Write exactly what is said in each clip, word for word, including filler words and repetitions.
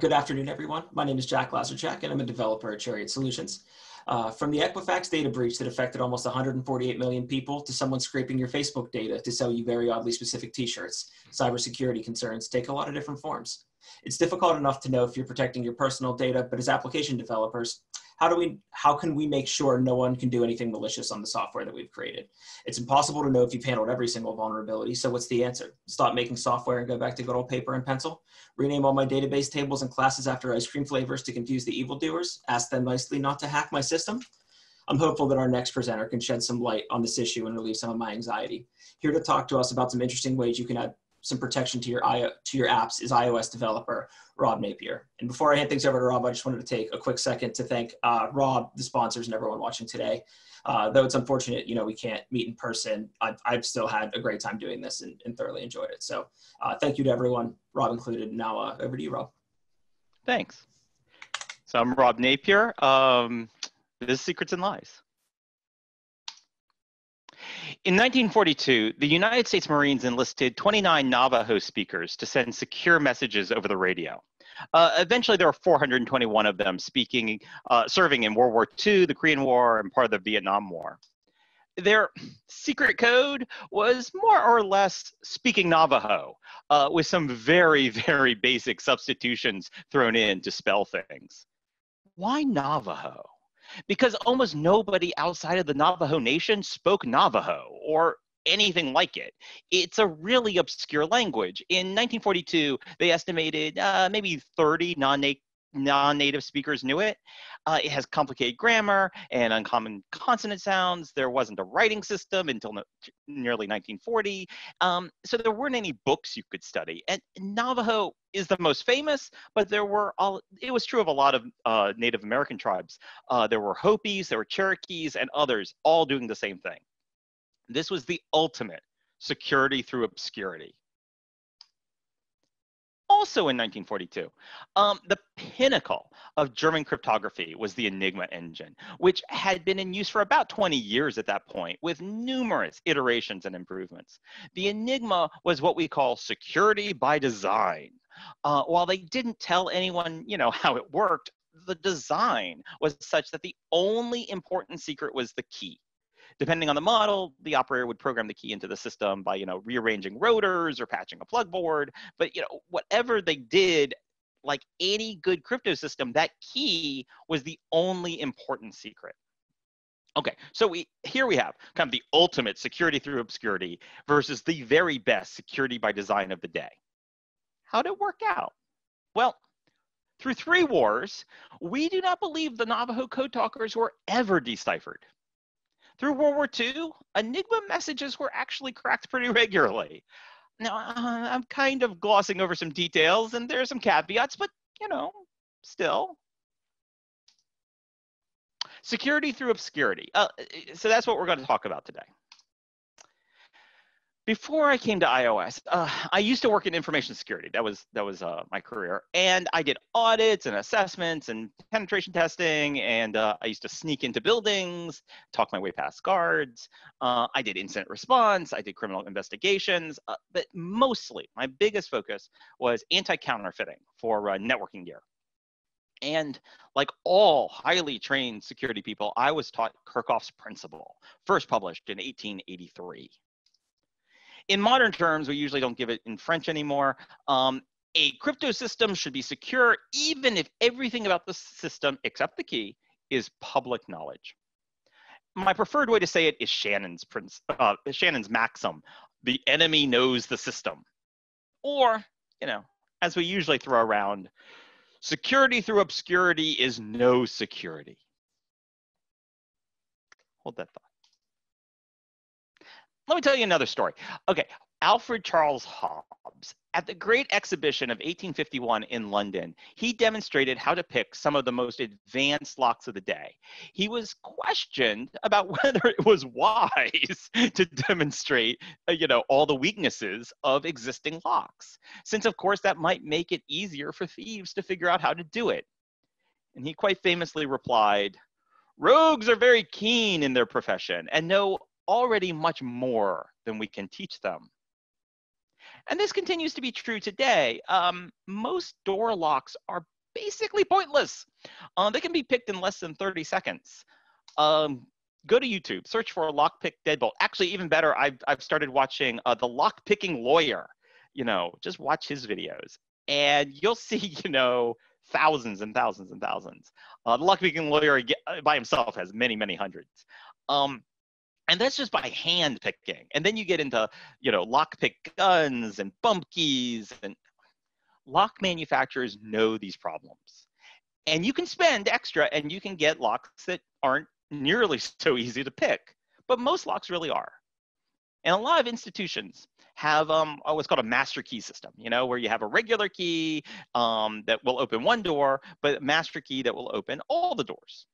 good afternoon, everyone. My name is Jack Lazerczak, and I'm a developer at Chariot Solutions. Uh, from the Equifax data breach that affected almost one hundred forty-eight million people to someone scraping your Facebook data to sell you very oddly specific t-shirts, cybersecurity concerns take a lot of different forms. It's difficult enough to know if you're protecting your personal data, but as application developers, how do we, how can we make sure no one can do anything malicious on the software that we've created? It's impossible to know if you've handled every single vulnerability, so what's the answer? Stop making software and go back to good old paper and pencil? Rename all my database tables and classes after ice cream flavors to confuse the evildoers? Ask them nicely not to hack my system? I'm hopeful that our next presenter can shed some light on this issue and relieve some of my anxiety. Here to talk to us about some interesting ways you can add some protection to your, to your apps is iOS developer, Rob Napier. And before I hand things over to Rob, I just wanted to take a quick second to thank uh, Rob, the sponsors, and everyone watching today. Uh, though it's unfortunate, you know, we can't meet in person, I've, I've still had a great time doing this and, and thoroughly enjoyed it. So uh, thank you to everyone, Rob included. Now uh, over to you, Rob. Thanks. So I'm Rob Napier. Um, this is Secrets and Lies. In nineteen forty-two, the United States Marines enlisted twenty-nine Navajo speakers to send secure messages over the radio. Uh, eventually, there were four hundred twenty-one of them speaking, uh, serving in World War Two, the Korean War, and part of the Vietnam War. Their secret code was more or less speaking Navajo, uh, with some very, very basic substitutions thrown in to spell things. Why Navajo? Because almost nobody outside of the Navajo Nation spoke Navajo or anything like it. It's a really obscure language. In nineteen forty-two, they estimated uh, maybe thirty non-native non-native speakers knew it. Uh, it has complicated grammar and uncommon consonant sounds. There wasn't a writing system until no, nearly nineteen forty. Um, so there weren't any books you could study. And Navajo is the most famous, but there were all, it was true of a lot of uh, Native American tribes. Uh, there were Hopis, there were Cherokees, and others all doing the same thing. This was the ultimate security through obscurity. Also in nineteen forty-two, um, the pinnacle of German cryptography was the Enigma engine, which had been in use for about twenty years at that point, with numerous iterations and improvements. The Enigma was what we call security by design. Uh, while they didn't tell anyone, you know, how it worked, the design was such that the only important secret was the key. Depending on the model, the operator would program the key into the system by, you know, rearranging rotors or patching a plugboard. But, you know, whatever they did, like any good crypto system, that key was the only important secret. Okay, so we, here we have kind of the ultimate security through obscurity versus the very best security by design of the day. How'd it work out? Well, through three wars, we do not believe the Navajo code talkers were ever deciphered. Through World War Two, Enigma messages were actually cracked pretty regularly. Now, uh, I'm kind of glossing over some details, and there are some caveats, but, you know, still. Security through obscurity. Uh, so that's what we're going to talk about today. Before I came to iOS, uh, I used to work in information security. That was, that was uh, my career. And I did audits and assessments and penetration testing. And uh, I used to sneak into buildings, talk my way past guards. Uh, I did incident response. I did criminal investigations. Uh, but mostly, my biggest focus was anti-counterfeiting for uh, networking gear. And like all highly trained security people, I was taught Kirchhoff's Principle, first published in eighteen eighty-three. In modern terms, we usually don't give it in French anymore. Um, a crypto system should be secure even if everything about the system, except the key, is public knowledge. My preferred way to say it is Shannon's, uh, Shannon's maxim, the enemy knows the system. Or, you know, as we usually throw around, security through obscurity is no security. Hold that thought. Let me tell you another story. Okay, Alfred Charles Hobbs. At the Great Exhibition of eighteen fifty-one in London, he demonstrated how to pick some of the most advanced locks of the day. He was questioned about whether it was wise to demonstrate, you know, all the weaknesses of existing locks, since of course that might make it easier for thieves to figure out how to do it. And he quite famously replied, "Rogues are very keen in their profession and know already much more than we can teach them." And this continues to be true today. Um, most door locks are basically pointless. Uh, they can be picked in less than thirty seconds. Um, Go to YouTube, search for a lockpick deadbolt. Actually, even better, I've, I've started watching uh, The Lockpicking Lawyer. You know, just watch his videos. And you'll see, you know, thousands and thousands and thousands. Uh, the Lockpicking Lawyer by himself has many, many hundreds. Um, and that's just by hand picking. And then you get into, you know, lockpick guns and bump keys. And lock manufacturers know these problems. And you can spend extra and you can get locks that aren't nearly so easy to pick, but most locks really are. And a lot of institutions have um, what's called a master key system, you know, where you have a regular key um, that will open one door, but a master key that will open all the doors.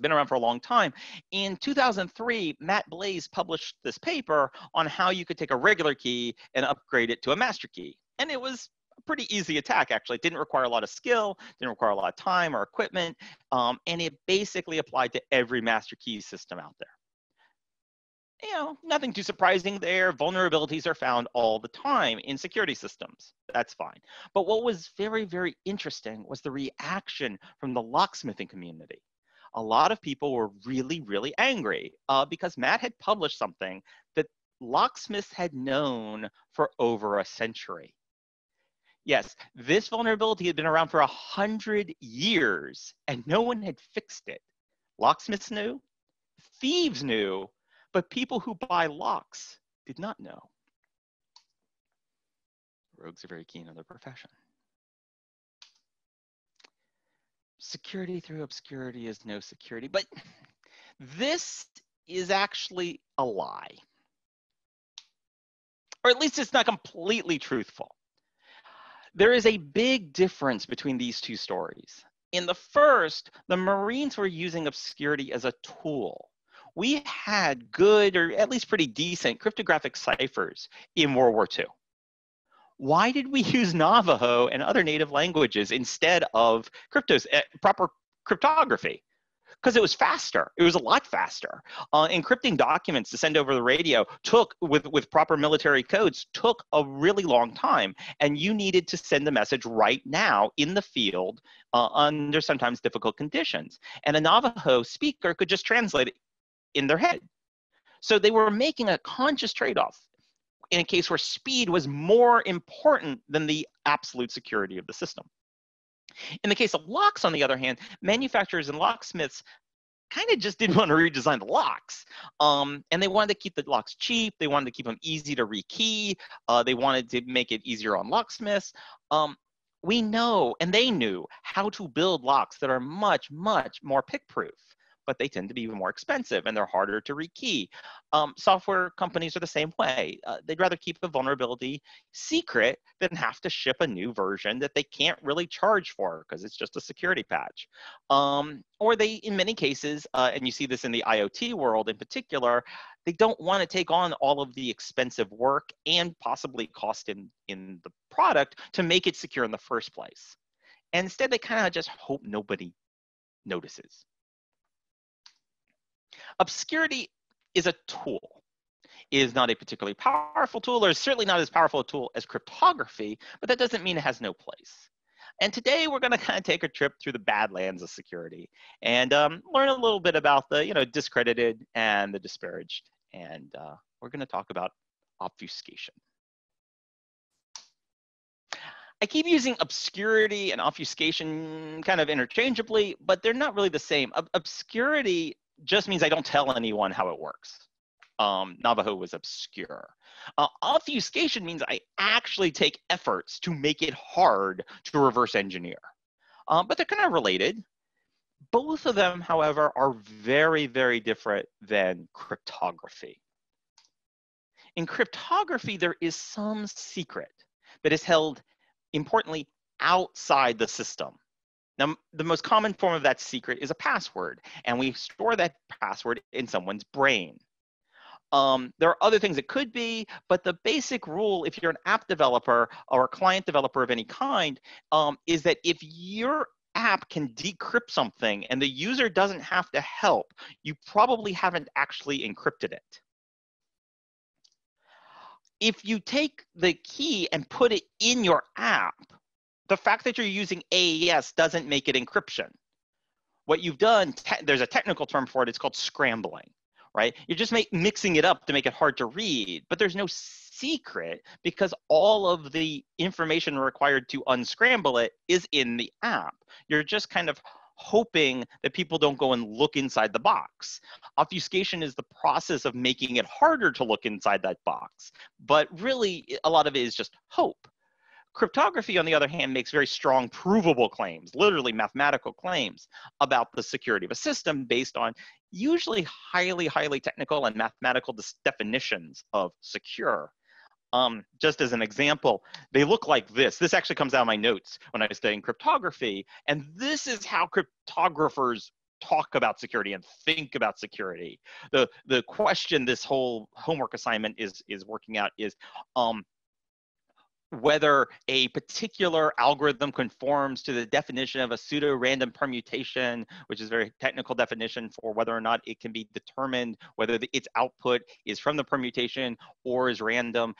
Been around for a long time. In two thousand three, Matt Blaze published this paper on how you could take a regular key and upgrade it to a master key. And it was pretty easy attack, actually. It didn't require a lot of skill, didn't require a lot of time or equipment, um, and it basically applied to every master key system out there. You know, nothing too surprising there. Vulnerabilities are found all the time in security systems. That's fine. But what was very, very interesting was the reaction from the locksmithing community. A lot of people were really, really angry uh, because Matt had published something that locksmiths had known for over a century. Yes, this vulnerability had been around for one hundred years and no one had fixed it. Locksmiths knew, thieves knew, but people who buy locks did not know. Rogues are very keen on their profession. Security through obscurity is no security, but this is actually a lie. Or at least it's not completely truthful. There is a big difference between these two stories. In the first, the Marines were using obscurity as a tool. We had good, or at least pretty decent, cryptographic ciphers in World War Two. Why did we use Navajo and other native languages instead of cryptos, uh, proper cryptography? Because it was faster. It was a lot faster. Uh, encrypting documents to send over the radio took, with, with proper military codes, took a really long time. And you needed to send the message right now in the field uh, under sometimes difficult conditions. And a Navajo speaker could just translate it in their head. So they were making a conscious trade-off in a case where speed was more important than the absolute security of the system. In the case of locks, on the other hand, manufacturers and locksmiths kind of just didn't want to redesign the locks. Um, and they wanted to keep the locks cheap. They wanted to keep them easy to rekey. Uh, they wanted to make it easier on locksmiths. Um, we know, and they knew, how to build locks that are much, much more pick-proof. But they tend to be even more expensive and they're harder to rekey. Um, software companies are the same way. Uh, they'd rather keep a vulnerability secret than have to ship a new version that they can't really charge for because it's just a security patch. Um, or they, in many cases, uh, and you see this in the I O T world in particular, they don't want to take on all of the expensive work and possibly cost in, in the product to make it secure in the first place. And instead, they kind of just hope nobody notices. Obscurity is a tool. It is not a particularly powerful tool, or is certainly not as powerful a tool as cryptography, but that doesn't mean it has no place. And today we're going to kind of take a trip through the badlands of security and um, learn a little bit about the, you know, discredited and the disparaged. And uh, we're going to talk about obfuscation. I keep using obscurity and obfuscation kind of interchangeably, but they're not really the same. Ob- obscurity just means I don't tell anyone how it works. Um, Navajo was obscure. Uh, obfuscation means I actually take efforts to make it hard to reverse engineer. Um, but they're kind of related. Both of them, however, are very, very different than cryptography. In cryptography, there is some secret that is held, importantly, outside the system. Now, the most common form of that secret is a password, and we store that password in someone's brain. Um, there are other things it could be, but the basic rule, if you're an app developer or a client developer of any kind, um, is that if your app can decrypt something and the user doesn't have to help, you probably haven't actually encrypted it. if you take the key and put it in your app, the fact that you're using A E S doesn't make it encryption. What you've done, there's a technical term for it, it's called scrambling, right? You're just make, mixing it up to make it hard to read, but there's no secret because all of the information required to unscramble it is in the app. You're just kind of hoping that people don't go and look inside the box. Obfuscation is the process of making it harder to look inside that box, but really a lot of it is just hope. Cryptography, on the other hand, makes very strong provable claims, literally mathematical claims about the security of a system based on usually highly, highly technical and mathematical definitions of secure. Um, just as an example, they look like this. This actually comes out of my notes when I was studying cryptography, and this is how cryptographers talk about security and think about security. The, the question this whole homework assignment is, is working out is, um, whether a particular algorithm conforms to the definition of a pseudo-random permutation, which is a very technical definition for whether or not it can be determined, whether the, its output is from the permutation or is random.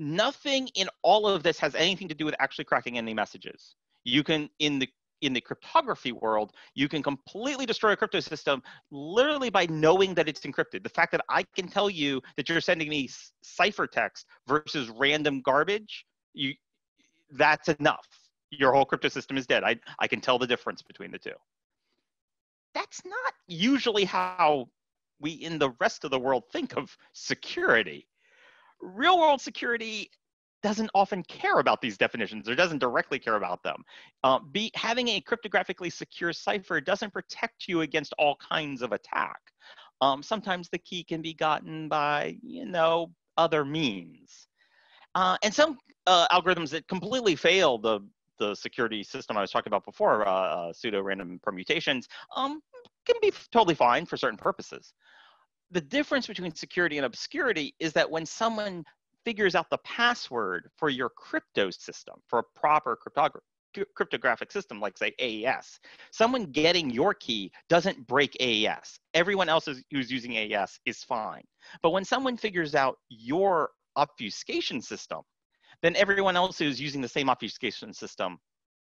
Nothing in all of this has anything to do with actually cracking any messages. You can, in the in the cryptography world, you can completely destroy a crypto system literally by knowing that it's encrypted. The fact that I can tell you that you're sending me ciphertext versus random garbage, you, that's enough. Your whole crypto system is dead. I, I can tell the difference between the two. That's not usually how we in the rest of the world think of security. Real world security doesn't often care about these definitions or doesn't directly care about them. Uh, be, having a cryptographically secure cipher doesn't protect you against all kinds of attack. Um, sometimes the key can be gotten by, you know, other means. Uh, and some uh, algorithms that completely fail the, the security system I was talking about before, uh, pseudo-random permutations, um, can be totally fine for certain purposes. The difference between security and obscurity is that when someone figures out the password for your crypto system, for a proper cryptograph cryptographic system, like say A E S. Someone getting your key doesn't break A E S. Everyone else is, who's using A E S is fine. But when someone figures out your obfuscation system, then everyone else who's using the same obfuscation system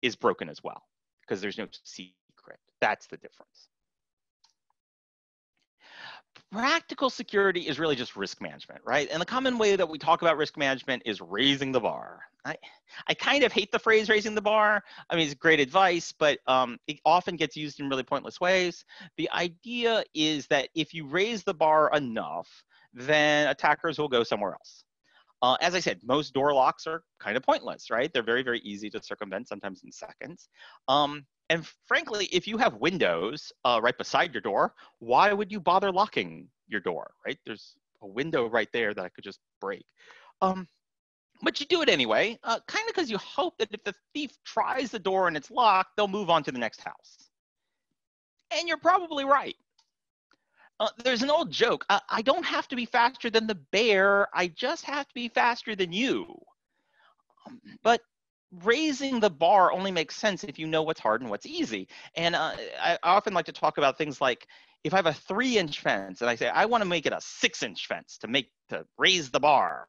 is broken as well, because there's no secret. That's the difference. Practical security is really just risk management, right? And the common way that we talk about risk management is raising the bar. I, I kind of hate the phrase raising the bar. I mean, it's great advice, but um, it often gets used in really pointless ways. The idea is that if you raise the bar enough, then attackers will go somewhere else. Uh, as I said, most door locks are kind of pointless, right? They're very, very easy to circumvent, sometimes in seconds. Um, And frankly, if you have windows uh, right beside your door, why would you bother locking your door, right? There's a window right there that I could just break. Um, but you do it anyway, uh, kind of because you hope that if the thief tries the door and it's locked, they'll move on to the next house. And you're probably right. Uh, there's an old joke. I, I don't have to be faster than the bear. I just have to be faster than you. Um, but raising the bar only makes sense if you know what's hard and what's easy. And uh, I often like to talk about things like, if I have a three inch fence and I say, I want to make it a six inch fence to make, to raise the bar,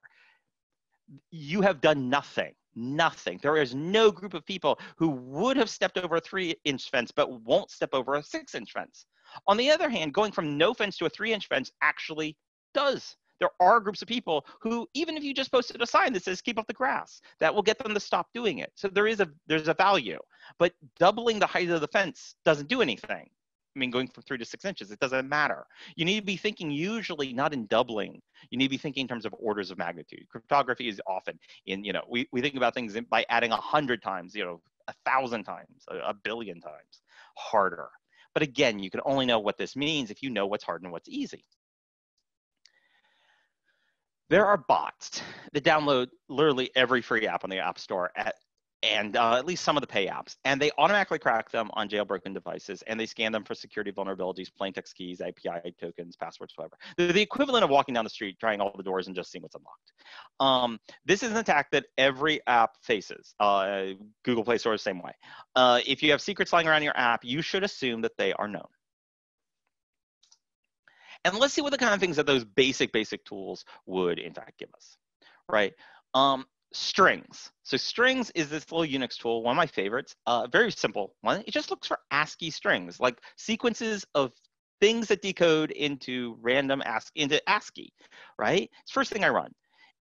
you have done nothing, nothing. There is no group of people who would have stepped over a three inch fence, but won't step over a six inch fence. On the other hand, going from no fence to a three inch fence actually does. There are groups of people who, even if you just posted a sign that says, keep off the grass, that will get them to stop doing it. So there is a, there's a value, but doubling the height of the fence doesn't do anything. I mean, going from three to six inches, it doesn't matter. You need to be thinking usually not in doubling. You need to be thinking in terms of orders of magnitude. Cryptography is often in, you know, we, we think about things by adding a hundred times, you know, a thousand times, a, a billion times harder. But again, you can only know what this means if you know what's hard and what's easy. There are bots that download literally every free app on the App Store at, and uh, at least some of the pay apps, and they automatically crack them on jailbroken devices, and they scan them for security vulnerabilities, plain text keys, A P I tokens, passwords, whatever. They're the equivalent of walking down the street, trying all the doors and just seeing what's unlocked. Um, this is an attack that every app faces. Uh, Google Play Store is the same way. Uh, if you have secrets lying around your app, you should assume that they are known. And let's see what the kind of things that those basic, basic tools would in fact give us, right? Um, strings. So strings is this little Unix tool, one of my favorites, uh, very simple one. It just looks for ASCII strings, like sequences of things that decode into random ASCII, into ASCII, right? It's the first thing I run.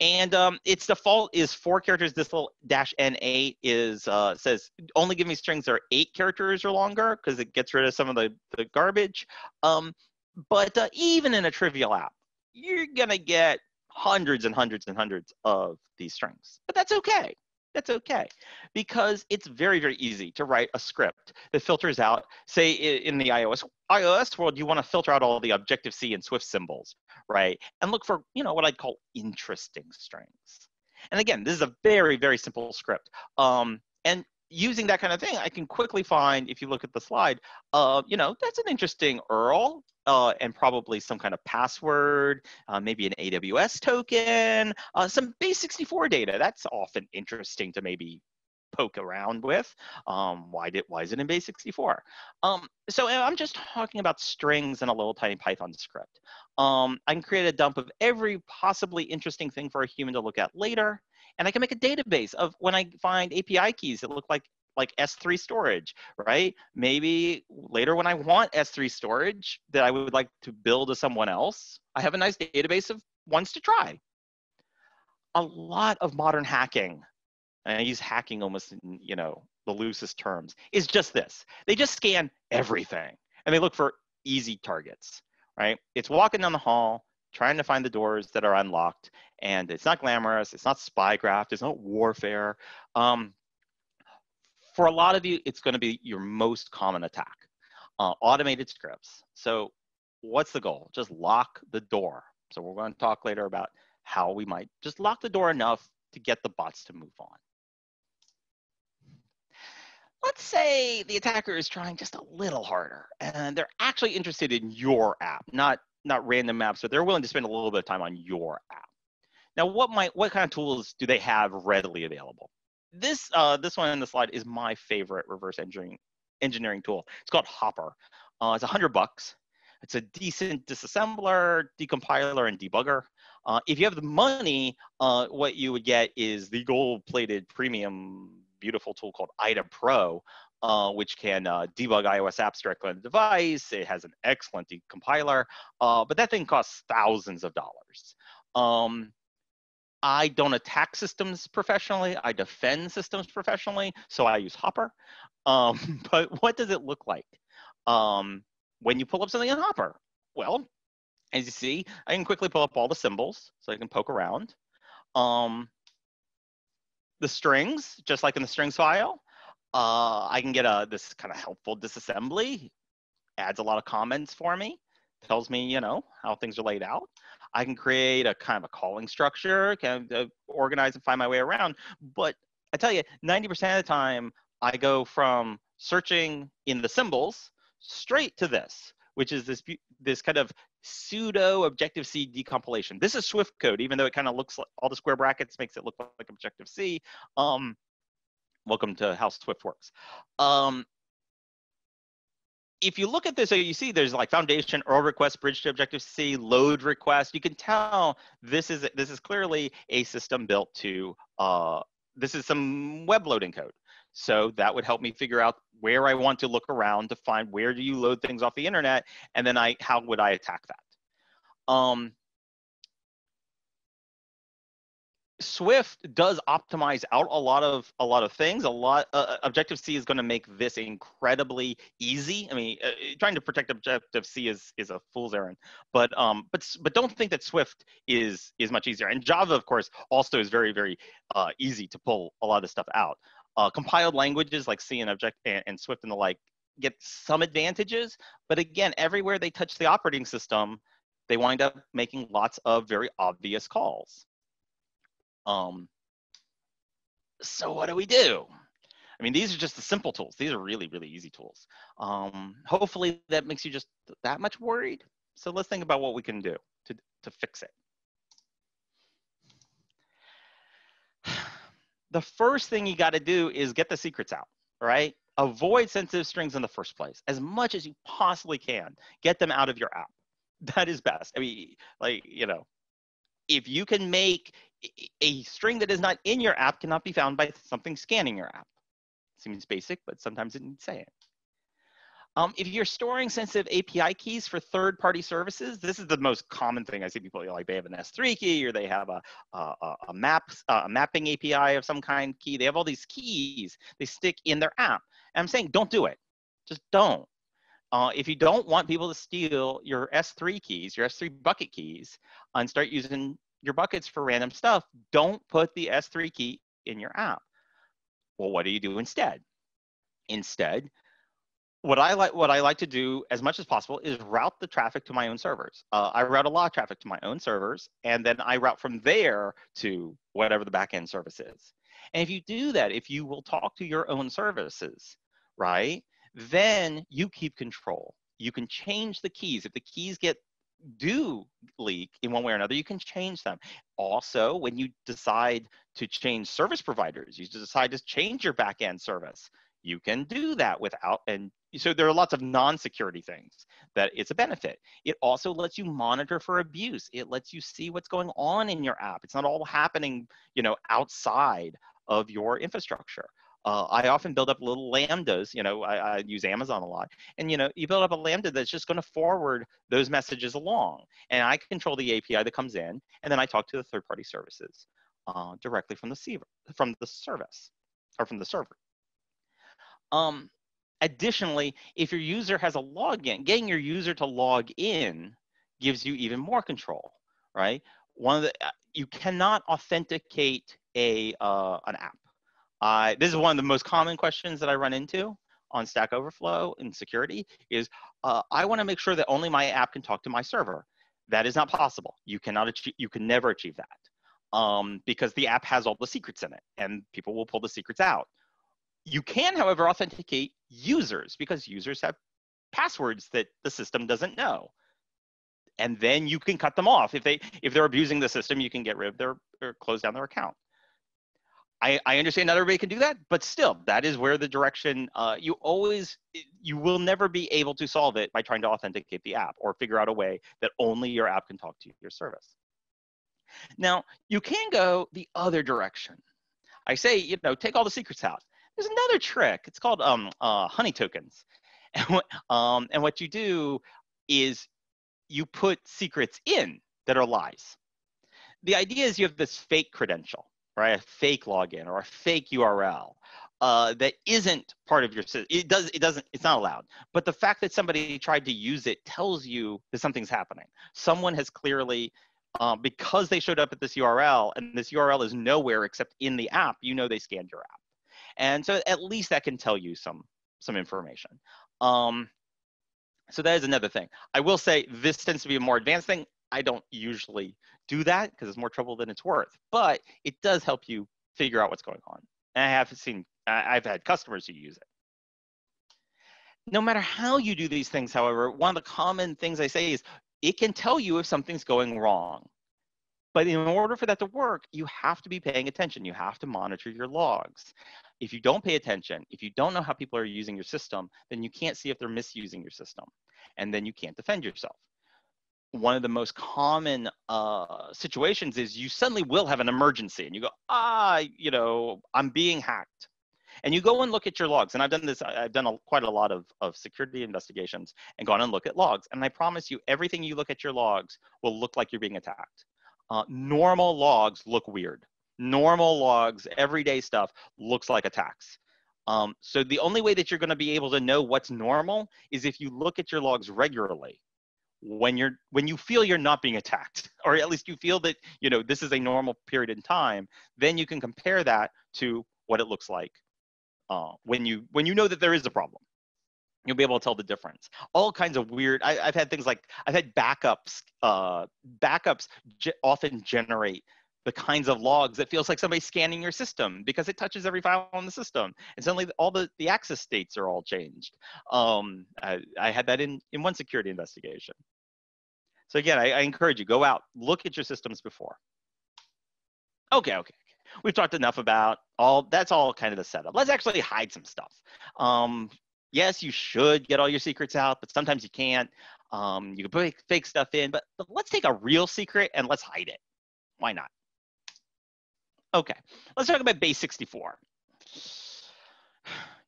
And um, its default is four characters. This little dash N eight is, uh, says only give me strings that are eight characters or longer, because it gets rid of some of the, the garbage. Um, but uh, even in a trivial app, you're gonna get hundreds and hundreds and hundreds of these strings. But that's okay. That's okay, because it's very, very easy to write a script that filters out, say in the iOS iOS world, you want to filter out all the Objective-C and Swift symbols, right? And look for, you know, what I'd call interesting strings. And again, this is a very, very simple script. Um, and using that kind of thing, I can quickly find, if you look at the slide, uh, you know, that's an interesting U R L. Uh, and probably some kind of password, uh, maybe an A W S token, uh, some base sixty-four data. That's often interesting to maybe poke around with. Um, why did why is it in base sixty-four? Um, so I'm just talking about strings in a little tiny Python script. Um, I can create a dump of every possibly interesting thing for a human to look at later, and I can make a database of when I find A P I keys that look like like S three storage, right? Maybe later when I want S three storage that I would like to build to someone else, I have a nice database of ones to try. A lot of modern hacking, and I use hacking almost in, you know, the loosest terms, is just this. They just scan everything and they look for easy targets, right? It's walking down the hall, trying to find the doors that are unlocked, and it's not glamorous, it's not spycraft, it's not warfare. Um, For a lot of you, it's going to be your most common attack, uh, automated scripts. So what's the goal? Just lock the door. So we're going to talk later about how we might just lock the door enough to get the bots to move on. Let's say the attacker is trying just a little harder, and they're actually interested in your app, not, not random apps, but they're willing to spend a little bit of time on your app. Now, what, might, what kind of tools do they have readily available? This uh, this one on the slide is my favorite reverse engineering engineering tool. It's called Hopper. Uh, it's a hundred bucks. It's a decent disassembler, decompiler, and debugger. Uh, if you have the money, uh, what you would get is the gold-plated premium beautiful tool called I D A Pro, uh, which can uh, debug iOS apps directly on the device. It has an excellent decompiler, uh, but that thing costs thousands of dollars. Um, I don't attack systems professionally. I defend systems professionally, so I use Hopper. Um, but what does it look like um, when you pull up something in Hopper? Well, as you see, I can quickly pull up all the symbols, so I can poke around. Um, the strings, just like in the strings file, uh, I can get a, this kind of helpful disassembly, adds a lot of comments for me, tells me, you know, how things are laid out. I can create a kind of a calling structure, can uh, organize and find my way around. But I tell you, ninety percent of the time, I go from searching in the symbols straight to this, which is this, this kind of pseudo Objective-C decompilation. This is Swift code, even though it kind of looks like all the square brackets makes it look like Objective-C. Um, welcome to how Swift works. Um, If you look at this, so you see there's like foundation, U R L request, bridge to Objective-C, load request. You can tell this is this is clearly a system built to, uh, this is some web loading code. So that would help me figure out where I want to look around to find where do you load things off the internet, and then I how would I attack that? Um, Swift does optimize out a lot of a lot of things. A lot uh, Objective-C is going to make this incredibly easy. I mean, uh, trying to protect Objective-C is is a fool's errand. But um, but but don't think that Swift is is much easier. And Java, of course, also is very very uh, easy to pull a lot of this stuff out. Uh, compiled languages like C and Object and, and Swift and the like get some advantages. But again, everywhere they touch the operating system, they wind up making lots of very obvious calls. Um, so what do we do? I mean, these are just the simple tools. These are really, really easy tools. Um, hopefully that makes you just that much worried. So let's think about what we can do to, to fix it. The first thing you got to do is get the secrets out, right? Avoid sensitive strings in the first place, as much as you possibly can. Get them out of your app. That is best. I mean, like, you know, if you can make a string that is not in your app cannot be found by something scanning your app. Seems basic, but sometimes it didn't say it. Um, if you're storing sensitive A P I keys for third-party services, this is the most common thing I see people, you know, like they have an S three key, or they have a, a, a, map, a mapping A P I of some kind key. They have all these keys they stick in their app. And I'm saying, don't do it. Just don't. Uh, if you don't want people to steal your S three keys, your S three bucket keys, and start using your buckets for random stuff, don't put the S three key in your app. Well, what do you do instead? Instead, What I, like, what I like to do as much as possible is route the traffic to my own servers. Uh, I route a lot of traffic to my own servers, and then I route from there to whatever the backend service is. And if you do that, if you will talk to your own services, right, then you keep control. You can change the keys. If the keys get do leak in one way or another, you can change them. Also, when you decide to change service providers, you decide to change your backend service, you can do that without, and so there are lots of non-security things that it's a benefit. It also lets you monitor for abuse. It lets you see what's going on in your app. It's not all happening, you know, outside of your infrastructure. Uh, I often build up little lambdas, you know, I, I use Amazon a lot. And, you know, you build up a lambda that's just gonna forward those messages along. And I control the A P I that comes in, and then I talk to the third-party services uh, directly from the, server, from the service, or from the server. Um, Additionally, if your user has a login, getting your user to log in gives you even more control, right? One of the, you cannot authenticate a, uh, an app. Uh, this is one of the most common questions that I run into on Stack Overflow in security is, uh, I wanna make sure that only my app can talk to my server. That is not possible. You cannot achieve, you can never achieve that um, because the app has all the secrets in it and people will pull the secrets out. You can, however, authenticate users because users have passwords that the system doesn't know. And then you can cut them off. If, they, if they're abusing the system, you can get rid of their, or close down their account. I, I understand not everybody can do that, but still, that is where the direction, uh, you always, you will never be able to solve it by trying to authenticate the app or figure out a way that only your app can talk to your service. Now, you can go the other direction. I say, you know, take all the secrets out. There's another trick. It's called um, uh, honey tokens. And what, um, and what you do is you put secrets in that are lies. The idea is you have this fake credential, right? A fake login or a fake U R L uh, that isn't part of your system. It does, it doesn't, it's not allowed. But the fact that somebody tried to use it tells you that something's happening. Someone has clearly, uh, because they showed up at this U R L and this U R L is nowhere except in the app, you know they scanned your app. And so at least that can tell you some, some information. Um, so that is another thing. I will say this tends to be a more advanced thing. I don't usually do that because it's more trouble than it's worth, but it does help you figure out what's going on. And I have seen, I've had customers who use it. No matter how you do these things, however, one of the common things I say is it can tell you if something's going wrong. But in order for that to work, you have to be paying attention. You have to monitor your logs. If you don't pay attention, if you don't know how people are using your system, then you can't see if they're misusing your system, and then you can't defend yourself. One of the most common uh, situations is you suddenly will have an emergency and you go, ah, you know, I'm being hacked. And you go and look at your logs. And I've done this, I've done a, quite a lot of, of security investigations and gone and looked at logs. And I promise you, everything you look at your logs will look like you're being attacked. Uh, normal logs look weird. Normal logs, everyday stuff looks like attacks. Um, so the only way that you're gonna be able to know what's normal is if you look at your logs regularly when, you're, when you feel you're not being attacked, or at least you feel that, you know, this is a normal period in time, then you can compare that to what it looks like uh, when, you, when you know that there is a problem. You'll be able to tell the difference. All kinds of weird, I, I've had things like, I've had backups, uh, backups ge- often generate the kinds of logs that feels like somebody's scanning your system because it touches every file on the system. And suddenly all the, the access states are all changed. Um, I, I had that in, in one security investigation. So again, I, I encourage you, go out, look at your systems before. Okay, okay. We've talked enough about all, that's all kind of the setup. Let's actually hide some stuff. Um, Yes, you should get all your secrets out, but sometimes you can't. Um, you can put fake stuff in, but let's take a real secret and let's hide it. Why not? Okay, let's talk about base sixty-four.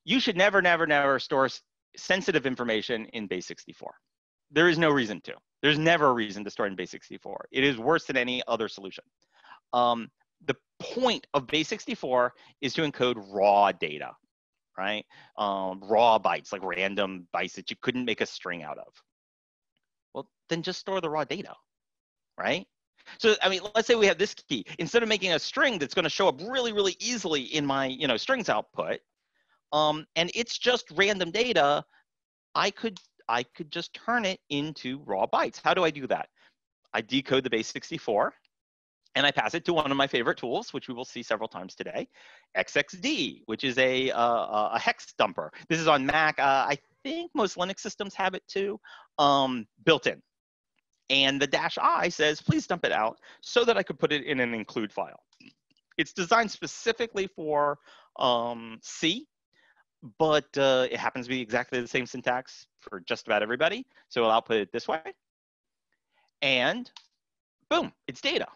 You should never, never, never store sensitive information in base sixty-four. There is no reason to. There's never a reason to store in base sixty-four. It is worse than any other solution. Um, the point of base sixty-four is to encode raw data, right? Um, raw bytes, like random bytes that you couldn't make a string out of. Well, then just store the raw data, right? So, I mean, let's say we have this key. Instead of making a string that's going to show up really, really easily in my, you know, strings output, um, and it's just random data, I could, I could just turn it into raw bytes. How do I do that? I decode the base sixty-four, and I pass it to one of my favorite tools, which we will see several times today, X X D, which is a, uh, a hex dumper. This is on Mac. Uh, I think most Linux systems have it too, um, built in. And the dash I says, please dump it out so that I could put it in an include file. It's designed specifically for um, C, but uh, it happens to be exactly the same syntax for just about everybody. So I'll put it this way, and boom, it's data.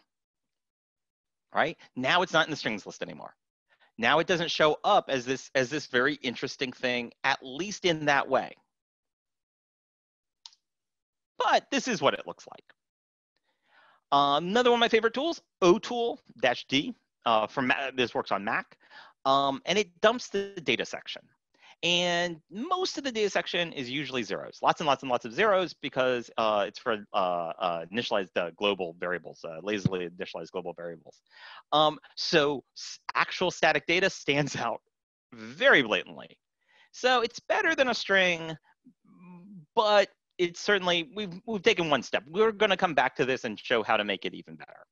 All right, now it's not in the strings list anymore. Now it doesn't show up as this, as this very interesting thing, at least in that way. But this is what it looks like. Uh, another one of my favorite tools, O tool dash D, uh, from, this works on Mac, um, and it dumps the data section. And most of the data section is usually zeros, lots and lots and lots of zeros, because uh, it's for uh, uh, initialized uh, global variables, uh, lazily initialized global variables. Um, so actual static data stands out very blatantly. So it's better than a string, but it's certainly, we've, we've taken one step. We're going to come back to this and show how to make it even better.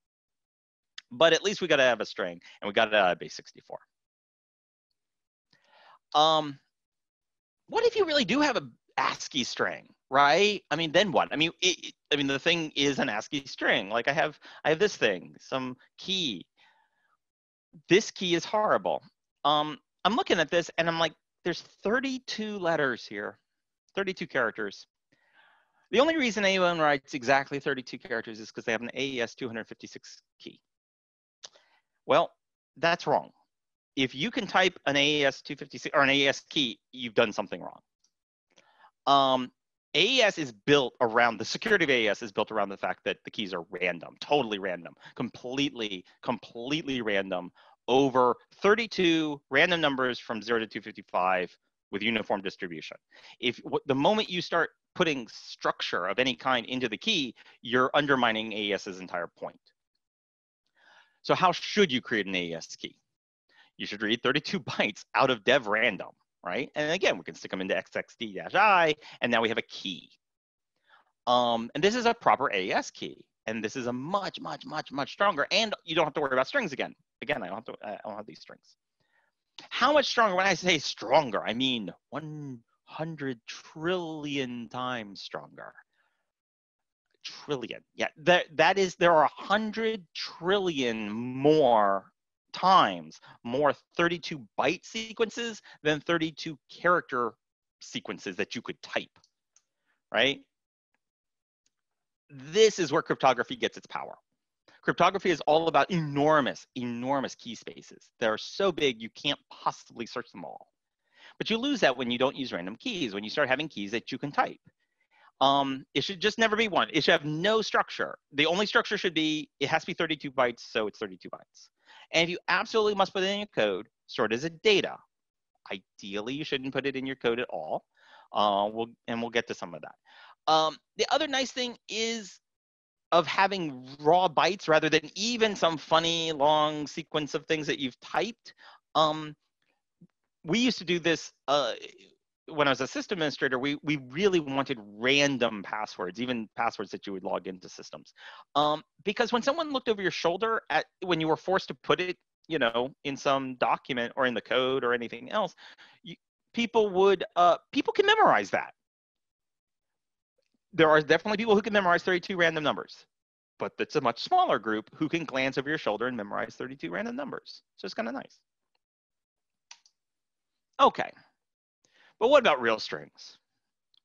But at least we got to have a string, and we got it out of base sixty-four. Um, what if you really do have a ASCII string, right? I mean, then what? I mean, it, I mean, the thing is an ASCII string. Like I have, I have this thing, some key. This key is horrible. Um, I'm looking at this, and I'm like, there's thirty-two letters here, thirty-two characters. The only reason anyone writes exactly thirty-two characters is because they have an A E S two fifty-six key. Well, that's wrong. If you can type an A E S two fifty-six or an A E S key, you've done something wrong. Um, A E S is built around, the security of A E S is built around the fact that the keys are random, totally random, completely, completely random, over thirty-two random numbers from zero to two fifty-five with uniform distribution. If the moment you start putting structure of any kind into the key, you're undermining A E S's entire point. So how should you create an A E S key? You should read thirty-two bytes out of dev random, right? And again, we can stick them into X X D dash I, and now we have a key. Um, and this is a proper A E S key, and this is a much, much, much, much stronger, and you don't have to worry about strings again. Again, I don't have, to, I don't have these strings. How much stronger? When I say stronger, I mean one hundred trillion times stronger. Trillion, yeah, that, that is, there are one hundred trillion more times more thirty-two byte sequences than thirty-two character sequences that you could type, right? This is where cryptography gets its power. Cryptography is all about enormous, enormous key spaces. They're so big, you can't possibly search them all. But you lose that when you don't use random keys, when you start having keys that you can type. Um, it should just never be one. It should have no structure. The only structure should be, it has to be thirty-two bytes, so it's thirty-two bytes. And if you absolutely must put it in your code, store it as a data. Ideally, you shouldn't put it in your code at all. Uh, we'll, and we'll get to some of that. Um, the other nice thing is of having raw bytes rather than even some funny long sequence of things that you've typed. Um, We used to do this uh, when I was a system administrator. We, we really wanted random passwords, even passwords that you would log into systems. Um, because when someone looked over your shoulder at when you were forced to put it, you know, in some document or in the code or anything else, you, people would, uh, people can memorize that. There are definitely people who can memorize thirty-two random numbers, but that's a much smaller group who can glance over your shoulder and memorize thirty-two random numbers. So it's kind of nice. Okay, but what about real strings?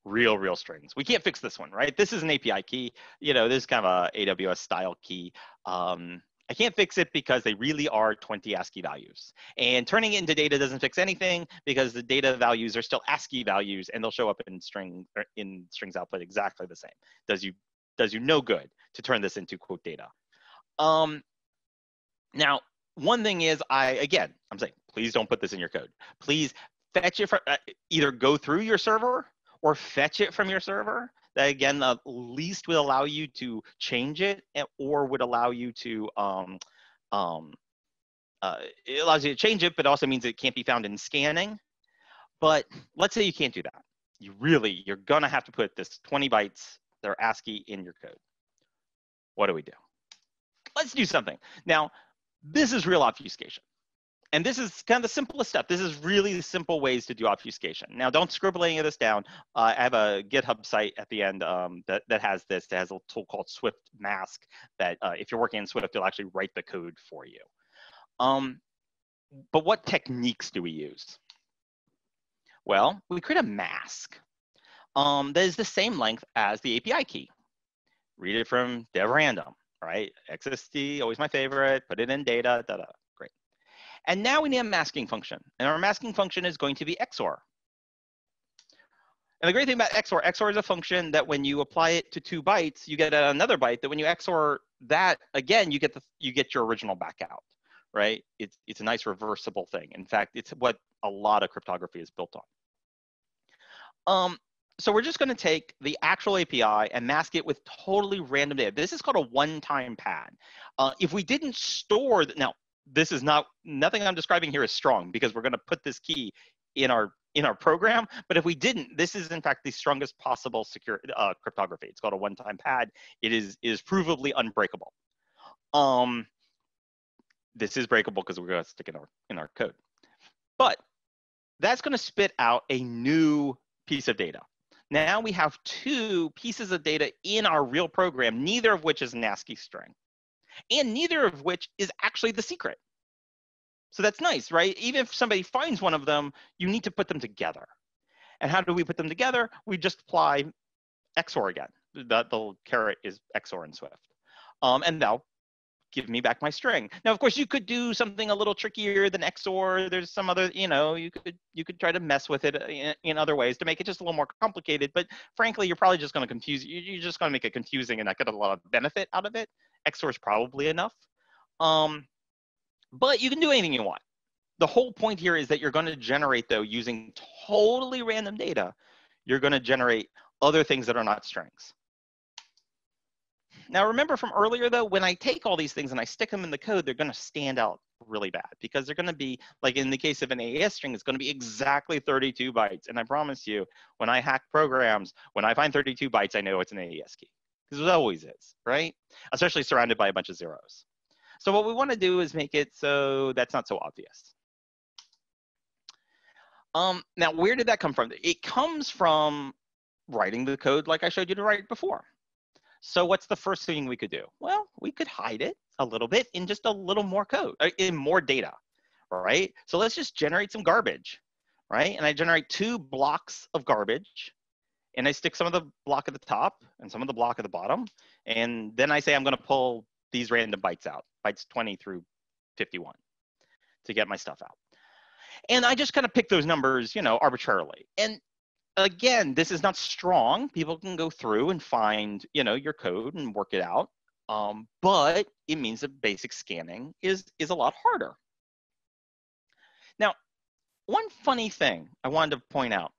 Real, real strings. We can't fix this one, right? This is an A P I key. You know, this is kind of a AWS style key. Um, I can't fix it because they really are twenty ASCII values. And turning it into data doesn't fix anything because the data values are still ASCII values and they'll show up in string or in strings output exactly the same. Does you does you no good to turn this into quote data. Um, now, one thing is I again I'm saying please don't put this in your code. Please fetch it from uh, either go through your server or fetch it from your server. That again, the least will allow you to change it, or would allow you to. Um, um, uh, it allows you to change it, but also means it can't be found in scanning. But let's say you can't do that. You really, you're gonna have to put this twenty bytes that are ASCII in your code. What do we do? Let's do something. Now, this is real obfuscation. And this is kind of the simplest stuff. This is really simple ways to do obfuscation. Now, don't scribble any of this down. Uh, I have a GitHub site at the end um, that, that has this. It has a tool called Swift Mask that uh, if you're working in Swift, it'll actually write the code for you. Um, but what techniques do we use? Well, we create a mask um, that is the same length as the A P I key. Read it from dev random, right? X S D, always my favorite. Put it in data, da da. And now we need a masking function. And our masking function is going to be X O R. And the great thing about X O R, X O R is a function that when you apply it to two bytes, you get another byte that when you X O R that again, you get the you get your original back out, right? It's, it's a nice reversible thing. In fact, it's what a lot of cryptography is built on. Um, so we're just gonna take the actual A P I and mask it with totally random data. This is called a one-time pad. Uh, if we didn't store, the, now, this is not, nothing I'm describing here is strong because we're going to put this key in our in our program. But if we didn't, this is in fact the strongest possible secure uh, cryptography. It's called a one-time pad. It is is provably unbreakable. Um, this is breakable because we're going to stick in our in our code. But that's going to spit out a new piece of data. Now we have two pieces of data in our real program, neither of which is an ASCII string. And neither of which is actually the secret. So that's nice, right? Even if somebody finds one of them, you need to put them together. And how do we put them together? We just apply X O R again. The, the caret is X O R in Swift. Um, and that'll give me back my string. Now, of course, you could do something a little trickier than X O R. There's some other, you know, you could, you could try to mess with it in, in other ways to make it just a little more complicated. But frankly, you're probably just going to confuse, you're just going to make it confusing and not get a lot of benefit out of it. X O R is probably enough, um, but you can do anything you want. The whole point here is that you're going to generate, though, using totally random data, you're going to generate other things that are not strings. Now, remember from earlier, though, when I take all these things and I stick them in the code, they're going to stand out really bad because they're going to be, like in the case of an A E S string, it's going to be exactly thirty-two bytes. And I promise you, when I hack programs, when I find thirty-two bytes, I know it's an A E S key. Because it always is, right? Especially surrounded by a bunch of zeros. So what we want to do is make it so that's not so obvious. Um, now, where did that come from? It comes from writing the code like I showed you to write before. So what's the first thing we could do? Well, we could hide it a little bit in just a little more code, in more data, right? So let's just generate some garbage, right? And I generate two blocks of garbage. And I stick some of the block at the top and some of the block at the bottom. And then I say, I'm going to pull these random bytes out, bytes twenty through fifty-one to get my stuff out. And I just kind of pick those numbers, you know, arbitrarily. And again, this is not strong. People can go through and find, you know, your code and work it out. Um, but it means that basic scanning is, is a lot harder. Now, one funny thing I wanted to point out.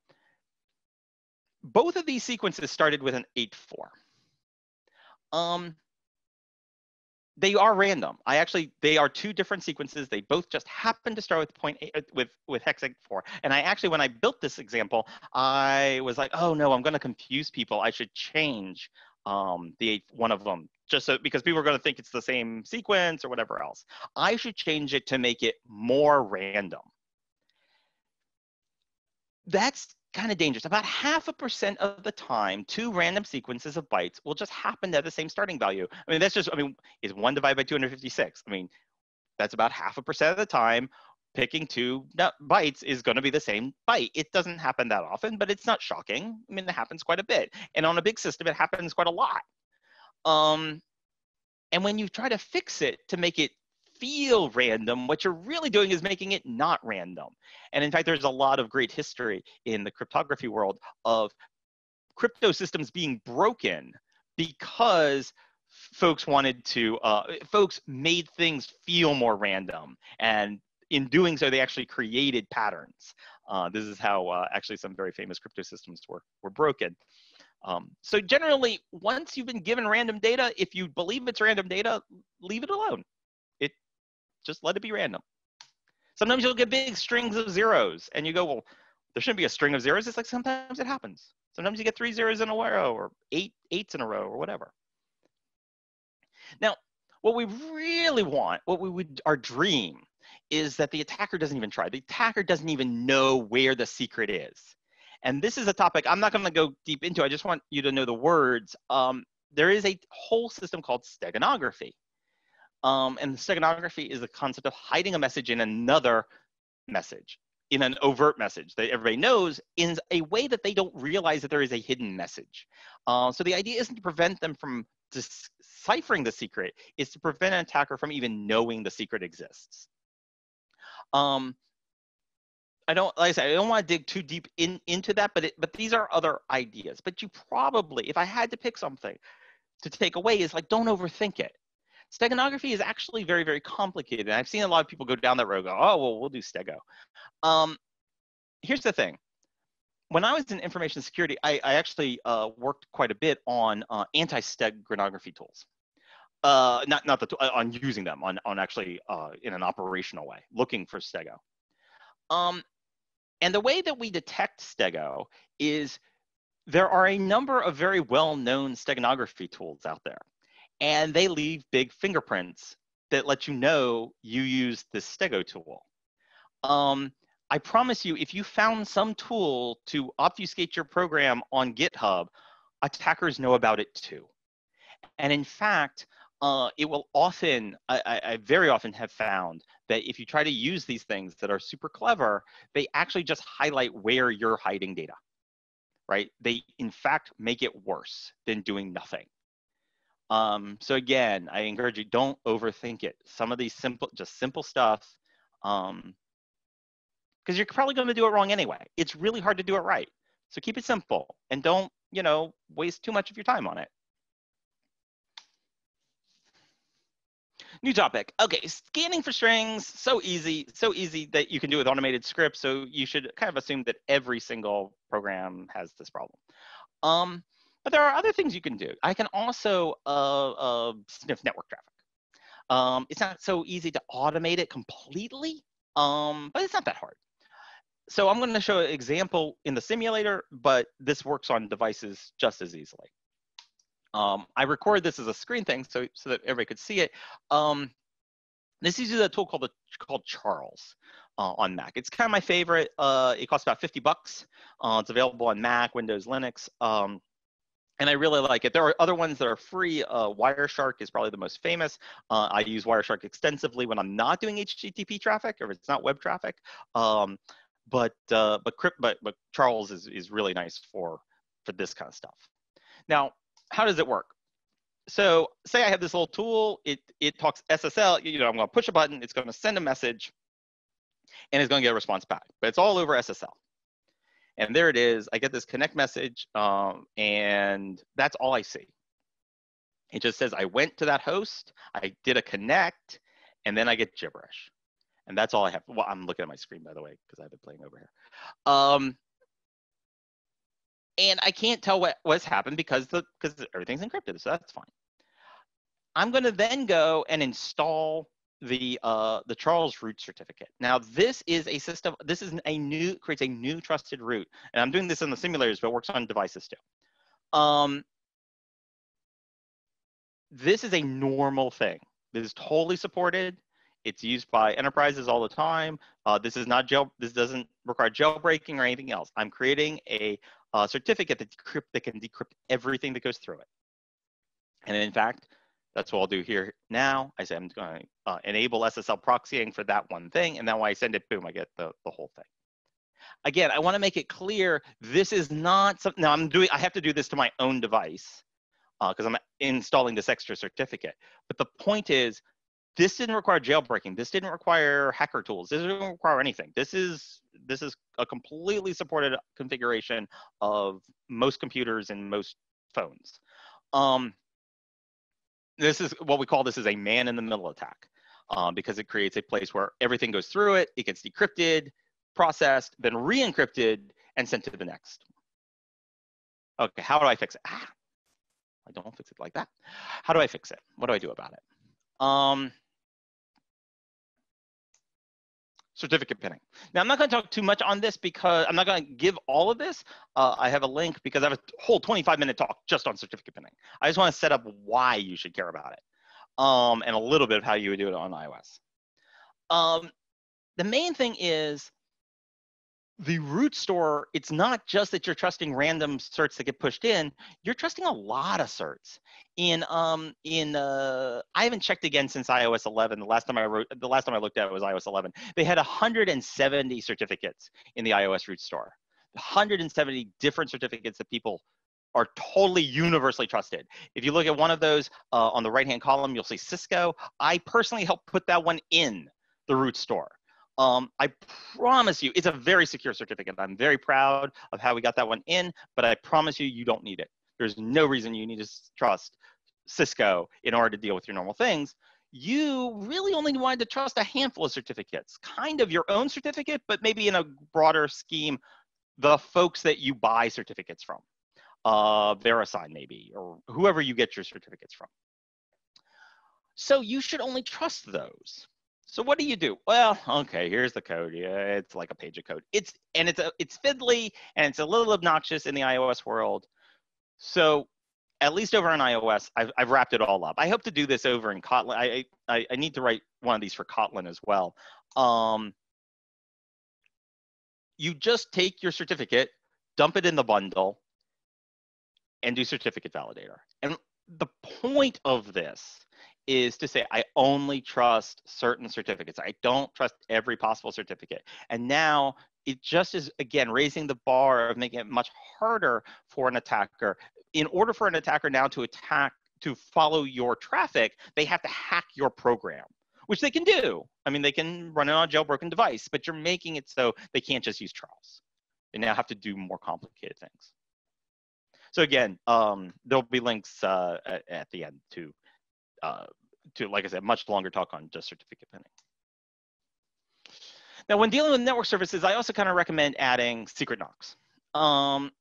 Both of these sequences started with an eight four. Um, they are random. I actually, they are two different sequences. They both just happen to start with point eight, with, with hex eight four. And I actually, when I built this example, I was like, oh no, I'm going to confuse people. I should change um, the eight, one of them just so, because people are going to think it's the same sequence or whatever else. I should change it to make it more random. That's kind of dangerous. About half a percent of the time, two random sequences of bytes will just happen to have the same starting value. I mean, that's just, I mean, is one divided by two hundred fifty-six? I mean, that's about half a percent of the time, picking two bytes is going to be the same byte. It doesn't happen that often, but it's not shocking. I mean, it happens quite a bit. And on a big system, it happens quite a lot. Um, And when you try to fix it to make it feel random, what you're really doing is making it not random. And in fact, there's a lot of great history in the cryptography world of crypto systems being broken because folks wanted to, uh, folks made things feel more random. And in doing so, they actually created patterns. Uh, this is how uh, actually some very famous crypto systems were, were broken. Um, so generally, once you've been given random data, if you believe it's random data, leave it alone. Just let it be random. Sometimes you'll get big strings of zeros and you go, well, there shouldn't be a string of zeros. It's like sometimes it happens. Sometimes you get three zeros in a row or eight eights in a row or whatever. Now, what we really want, what we would, our dream is that the attacker doesn't even try. The attacker doesn't even know where the secret is. And this is a topic I'm not gonna go deep into. I just want you to know the words. Um, there is a whole system called steganography. Um, and steganography is the concept of hiding a message in another message, in an overt message that everybody knows, in a way that they don't realize that there is a hidden message. Uh, so the idea isn't to prevent them from deciphering the secret, it's to prevent an attacker from even knowing the secret exists. Um, I don't, like I said, I don't want to dig too deep in, into that, but, it, but these are other ideas. But you probably, if I had to pick something to take away, is like, don't overthink it. Steganography is actually very, very complicated. And I've seen a lot of people go down that road and go, oh, well, we'll do stego. Um, here's the thing. When I was in information security, I, I actually uh, worked quite a bit on uh, anti-steganography tools. Uh, not not the on using them, on, on actually uh, in an operational way, looking for stego. Um, and the way that we detect stego is there are a number of very well-known steganography tools out there. And they leave big fingerprints that let you know you used this stego tool. Um, I promise you, if you found some tool to obfuscate your program on GitHub, attackers know about it too. And in fact, uh, it will often, I, I very often have found that if you try to use these things that are super clever, they actually just highlight where you're hiding data, right? They in fact make it worse than doing nothing. Um, so again, I encourage you, don't overthink it. Some of these simple, just simple stuff, um, because you're probably going to do it wrong anyway. It's really hard to do it right. So keep it simple and don't, you know, waste too much of your time on it. New topic. Okay, scanning for strings, so easy, so easy that you can do with automated scripts. So you should kind of assume that every single program has this problem. Um, But there are other things you can do. I can also uh, uh, sniff network traffic. Um, it's not so easy to automate it completely, um, but it's not that hard. So I'm going to show an example in the simulator, but this works on devices just as easily. Um, I record this as a screen thing so, so that everybody could see it. Um, this is a tool called, a, called Charles. Uh, on Mac. It's kind of my favorite. Uh, it costs about fifty bucks. Uh, it's available on Mac, Windows, Linux. Um, And I really like it. There are other ones that are free. Uh, Wireshark is probably the most famous. Uh, I use Wireshark extensively when I'm not doing H T T P traffic or if it's not web traffic. Um, but, uh, but but but Charles is, is really nice for, for this kind of stuff. Now, how does it work? So say I have this little tool. It, it talks S S L. You know, I'm going to push a button. It's going to send a message. And it's going to get a response back. But it's all over S S L. And there it is. I get this connect message, um, and that's all I see. It just says I went to that host, I did a connect, and then I get gibberish. And that's all I have. Well, I'm looking at my screen, by the way, because I've been playing over here. Um, and I can't tell what, what's happened because the, because everything's encrypted, so that's fine. I'm going to then go and install the uh, the Charles root certificate. Now this is a system, this is a new, creates a new trusted root. And I'm doing this in the simulators, but it works on devices too. Um, this is a normal thing. This is totally supported. It's used by enterprises all the time. Uh, this is not jail, this doesn't require jailbreaking or anything else. I'm creating a uh, certificate that, decrypt, that can decrypt everything that goes through it. And in fact, that's what I'll do here now. I say I'm going to uh, enable S S L proxying for that one thing. And then when I send it, boom, I get the, the whole thing. Again, I want to make it clear, this is not something, now I'm doing, I have to do this to my own device. because uh, I'm installing this extra certificate. But the point is, this didn't require jailbreaking. This didn't require hacker tools. This didn't require anything. This is this is a completely supported configuration of most computers and most phones. Um, this is what we call this is a man in the middle attack, um, because it creates a place where everything goes through it. It gets decrypted, processed, then re-encrypted, and sent to the next. Okay, how do I fix it? Ah, I don't fix it like that. How do I fix it? What do I do about it? Um, certificate pinning. Now, I'm not going to talk too much on this because I'm not going to give all of this. Uh, I have a link because I have a whole twenty-five minute talk just on certificate pinning. I just want to set up why you should care about it, um, and a little bit of how you would do it on iOS. Um, the main thing is the root store. It's not just that you're trusting random certs that get pushed in. You're trusting a lot of certs. In um in uh, I haven't checked again since iOS eleven. The last time I wrote, the last time I looked at it was iOS eleven. They had one hundred seventy certificates in the iOS root store. one hundred seventy different certificates that people are totally universally trusted. If you look at one of those uh, on the right-hand column, you'll see Cisco. I personally helped put that one in the root store. Um, I promise you, it's a very secure certificate. I'm very proud of how we got that one in, but I promise you, you don't need it. There's no reason you need to trust Cisco in order to deal with your normal things. You really only wanted to trust a handful of certificates, kind of your own certificate, but maybe in a broader scheme, the folks that you buy certificates from, uh, VeriSign maybe, or whoever you get your certificates from. So you should only trust those. So what do you do? Well, okay, here's the code. Yeah, it's like a page of code. It's and it's a, it's fiddly and it's a little obnoxious in the iOS world. So at least over on iOS, I've, I've wrapped it all up. I hope to do this over in Kotlin. I, I, I need to write one of these for Kotlin as well. Um, you just take your certificate, dump it in the bundle, and do certificate validator. And the point of this is to say, I only trust certain certificates. I don't trust every possible certificate. And now it just is, again, raising the bar of making it much harder for an attacker. In order for an attacker now to attack, to follow your traffic, they have to hack your program, which they can do. I mean, they can run it on a jailbroken device, but you're making it so they can't just use Charles. They now have to do more complicated things. So again, um, there'll be links uh, at, at the end to Uh, to, like I said, much longer talk on just certificate pinning. Now, when dealing with network services, I also kind of recommend adding secret knocks. Um,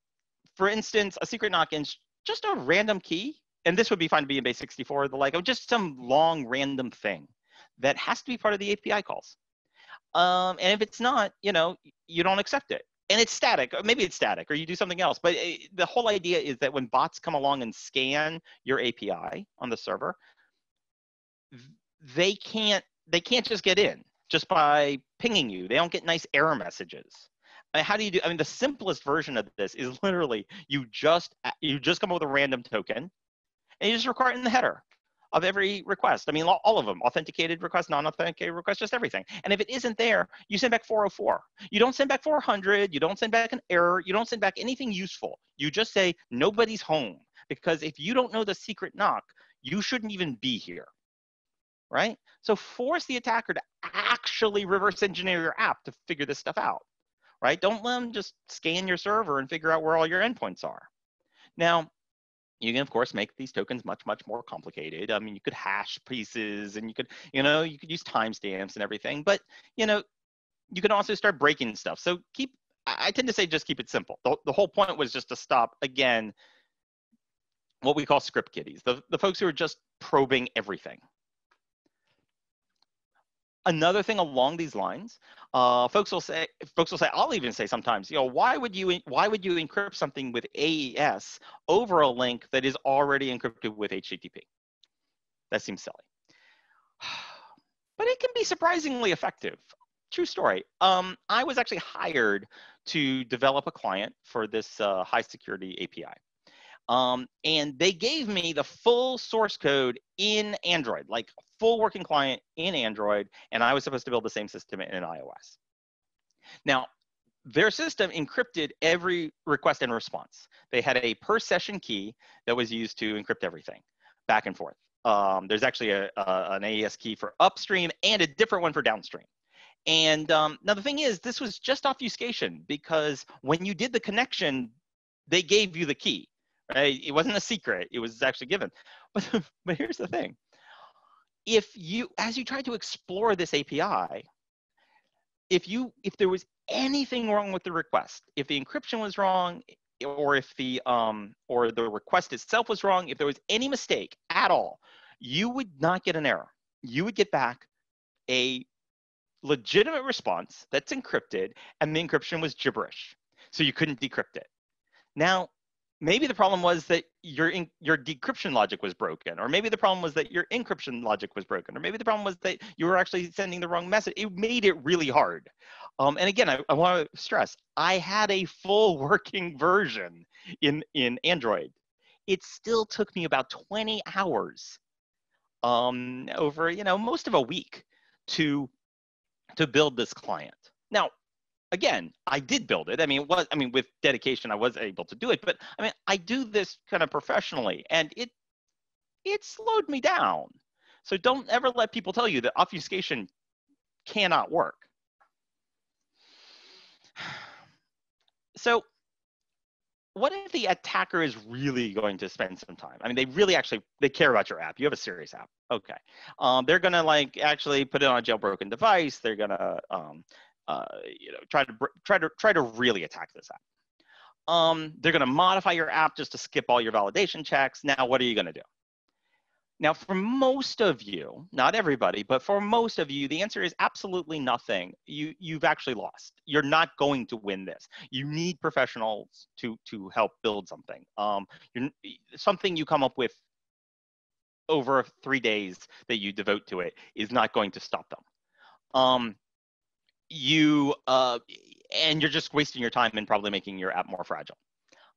for instance, a secret knock is just a random key, and this would be fine to be in base sixty-four, the like of just some long random thing that has to be part of the A P I calls. Um, and if it's not, you know, you don't accept it. And it's static, or maybe it's static, or you do something else. But it, the whole idea is that when bots come along and scan your A P I on the server, they can't they can't just get in just by pinging you. They don't get nice error messages. I mean, how do you do? I mean, the simplest version of this is literally you just you just come up with a random token, and you just require it in the header of every request. I mean, all of them: authenticated requests, non-authenticated requests, just everything. And if it isn't there, you send back four oh four. You don't send back four hundred. You don't send back an error. You don't send back anything useful. You just say nobody's home, because if you don't know the secret knock, you shouldn't even be here. Right? So force the attacker to actually reverse engineer your app to figure this stuff out, right? Don't let them just scan your server and figure out where all your endpoints are. Now, you can, of course, make these tokens much, much more complicated. I mean, you could hash pieces and you could, you know, you could use timestamps and everything, but, you know, you can also start breaking stuff. So keep, I tend to say, just keep it simple. The, the whole point was just to stop, again, what we call script kiddies, the, the folks who are just probing everything. Another thing along these lines, uh, folks will say, folks will say, I'll even say sometimes, you know, why would you, why would you encrypt something with A E S over a link that is already encrypted with H T T P? That seems silly, but it can be surprisingly effective. True story. Um, I was actually hired to develop a client for this uh, high security A P I. Um, and they gave me the full source code in Android, like full working client in Android, and I was supposed to build the same system in iOS. Now, their system encrypted every request and response. They had a per session key that was used to encrypt everything back and forth. Um, there's actually a, a, an A E S key for upstream and a different one for downstream. And um, now the thing is, this was just obfuscation, because when you did the connection, they gave you the key, right? It wasn't a secret, it was actually given. But, but here's the thing. If you, as you tried to explore this A P I, if you, if there was anything wrong with the request, if the encryption was wrong, or if the, um, or the request itself was wrong, if there was any mistake at all, you would not get an error. You would get back a legitimate response that's encrypted, and the encryption was gibberish. So you couldn't decrypt it. Now, maybe the problem was that your, in, your decryption logic was broken, or maybe the problem was that your encryption logic was broken, or maybe the problem was that you were actually sending the wrong message. It made it really hard. Um, and again, I, I want to stress, I had a full working version in, in Android. It still took me about twenty hours um, over, you know, most of a week to, to build this client. Now, again, I did build it. I mean, it was, I mean, with dedication, I was able to do it. But I mean, I do this kind of professionally, and it it slowed me down. So don't ever let people tell you that obfuscation cannot work. So what if the attacker is really going to spend some time? I mean, they really actually, they care about your app. You have a serious app. Okay. Um, they're going to like actually put it on a jailbroken device. They're going to, um, Uh, you know, try to try to try to really attack this app. Um, they're going to modify your app just to skip all your validation checks. Now, what are you going to do? Now, for most of you, not everybody, but for most of you, the answer is absolutely nothing. You you've actually lost. You're not going to win this. You need professionals to to help build something. Um, you're, something you come up with over three days that you devote to it is not going to stop them. Um, You uh, and you're just wasting your time and probably making your app more fragile.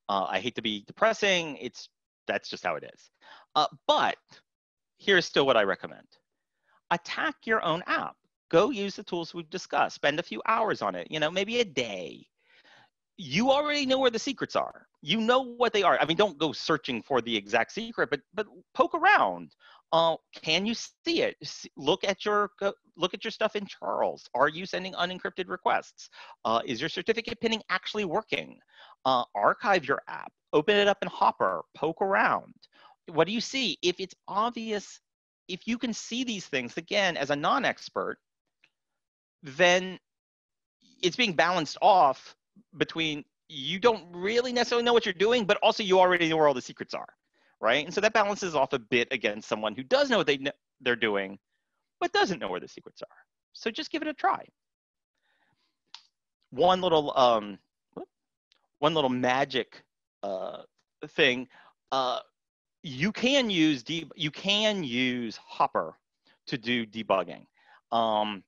Uh, I hate to be depressing. It's that's just how it is. Uh, but here's still what I recommend: attack your own app. Go use the tools we've discussed. Spend a few hours on it. You know, maybe a day. You already know where the secrets are. You know what they are. I mean, don't go searching for the exact secret, but but poke around. Uh, can you see it? Look at your look at your stuff in Charles. Are you sending unencrypted requests? Uh, is your certificate pinning actually working? Uh, archive your app. Open it up in Hopper. Poke around. What do you see? If it's obvious, if you can see these things, again, as a non-expert, then it's being balanced off between you don't really necessarily know what you're doing, but also you already know where all the secrets are. Right? And so that balances off a bit against someone who does know what they know they're doing, but doesn't know where the secrets are. So just give it a try. One little, um, one little magic uh, thing: uh, you can use de you can use Hopper to do debugging um,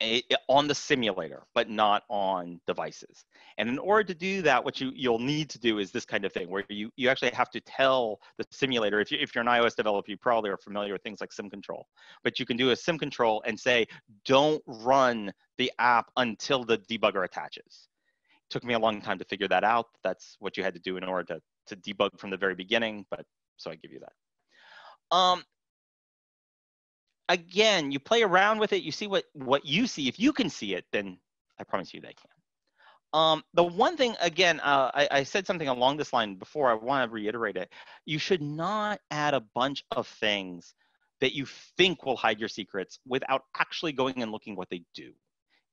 it, it, on the simulator, but not on devices. And in order to do that, what you, you'll need to do is this kind of thing where you, you actually have to tell the simulator, if, you, if you're an iOS developer, you probably are familiar with things like SimControl, but you can do a SimControl and say, don't run the app until the debugger attaches. It took me a long time to figure that out. That's what you had to do in order to, to debug from the very beginning, but so I give you that. Um, Again, you play around with it. You see what, what you see. If you can see it, then I promise you they can. Um, the one thing, again, uh, I, I said something along this line before. I want to reiterate it. You should not add a bunch of things that you think will hide your secrets without actually going and looking what they do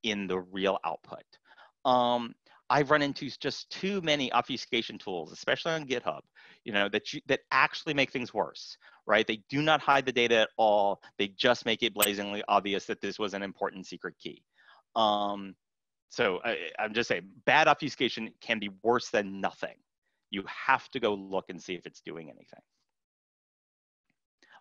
in the real output. Um, I've run into just too many obfuscation tools, especially on GitHub, you know, that you, that actually make things worse, right? They do not hide the data at all. They just make it blazingly obvious that this was an important secret key. Um, so I, I'm just saying, bad obfuscation can be worse than nothing. You have to go look and see if it's doing anything.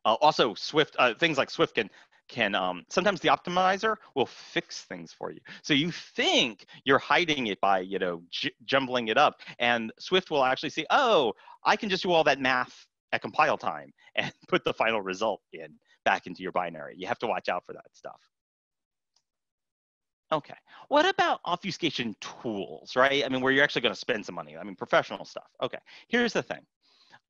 Uh, also, Swift uh, things like Swift can can um, sometimes the optimizer will fix things for you. So you think you're hiding it by, you know, j jumbling it up, and Swift will actually say, "Oh, I can just do all that math at compile time and put the final result in back into your binary." You have to watch out for that stuff. Okay. What about obfuscation tools, right? I mean, where you're actually going to spend some money. I mean, professional stuff. Okay. Here's the thing.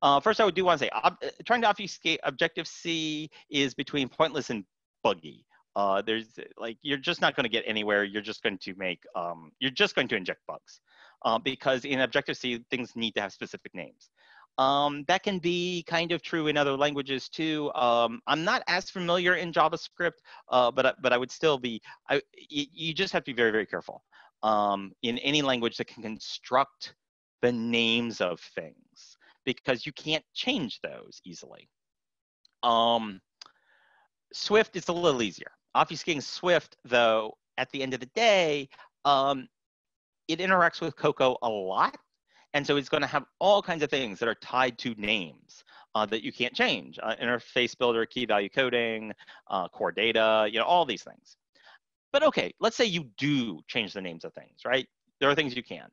Uh, first, I would do want to say, ob trying to obfuscate Objective-C is between pointless and buggy. Uh, there's like, you're just not going to get anywhere. You're just going to make, um, you're just going to inject bugs uh, because in Objective-C, things need to have specific names. Um, that can be kind of true in other languages too. Um, I'm not as familiar in JavaScript, uh, but, but I would still be, I, you just have to be very, very careful um, in any language that can construct the names of things because you can't change those easily. Um, Swift is a little easier. Obfuscating Swift, though, at the end of the day, um, it interacts with Cocoa a lot. And so it's going to have all kinds of things that are tied to names uh, that you can't change. Uh, interface builder, key value coding, uh, core data, you know, all these things. But okay, let's say you do change the names of things, right? There are things you can.